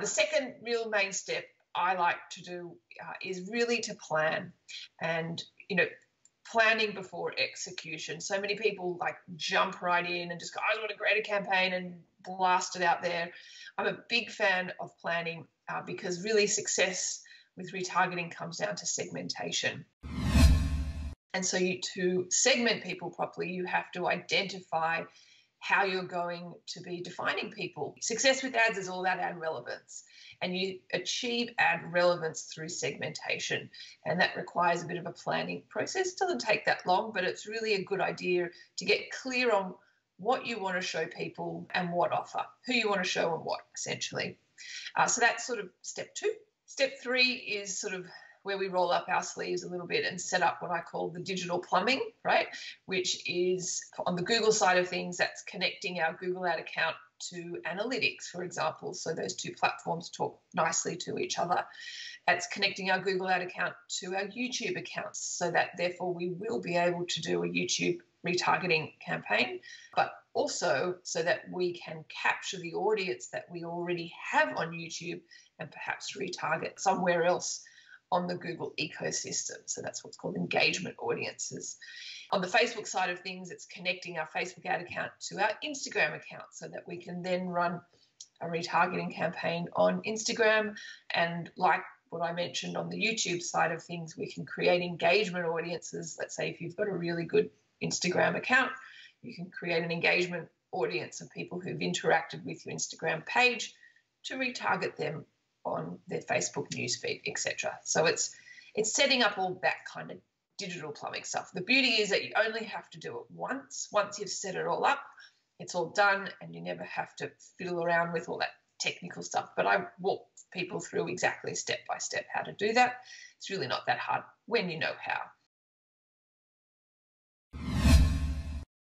The second real main step I like to do is really to plan, and, you know, planning before execution. So many people like jump right in and just go, I want to create a campaign and blast it out there. I'm a big fan of planning because really success with retargeting comes down to segmentation. And so to segment people properly, you have to identify how you're going to be defining people. Success with ads is all about ad relevance, and you achieve ad relevance through segmentation, and that requires a bit of a planning process. It doesn't take that long, but it's really a good idea to get clear on what you want to show people and what offer, who you want to show and what, essentially. So that's sort of step two. Step three is sort of where we roll up our sleeves a little bit and set up what I call the digital plumbing, right? Which is, on the Google side of things, that's connecting our Google Ad account to analytics, for example. So those two platforms talk nicely to each other. That's connecting our Google Ad account to our YouTube accounts, so that therefore we will be able to do a YouTube retargeting campaign, but also so that we can capture the audience that we already have on YouTube and perhaps retarget somewhere else on the Google ecosystem. So that's what's called engagement audiences. On the Facebook side of things, it's connecting our Facebook ad account to our Instagram account so that we can then run a retargeting campaign on Instagram. And like what I mentioned on the YouTube side of things, we can create engagement audiences. Let's say if you've got a really good Instagram account, you can create an engagement audience of people who've interacted with your Instagram page to retarget them on their Facebook newsfeed, etc. So it's setting up all that kind of digital plumbing stuff. The beauty is that you only have to do it once. Once you've set it all up, it's all done, and you never have to fiddle around with all that technical stuff. But I walk people through exactly step by step how to do that. It's really not that hard when you know how.